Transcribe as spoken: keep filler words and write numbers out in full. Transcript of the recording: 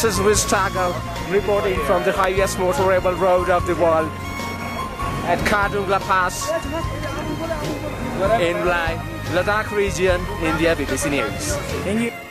This is Vish Targal reporting from the highest motorable road of the world at Khardungla Pass in Ladakh region, India, B B C News.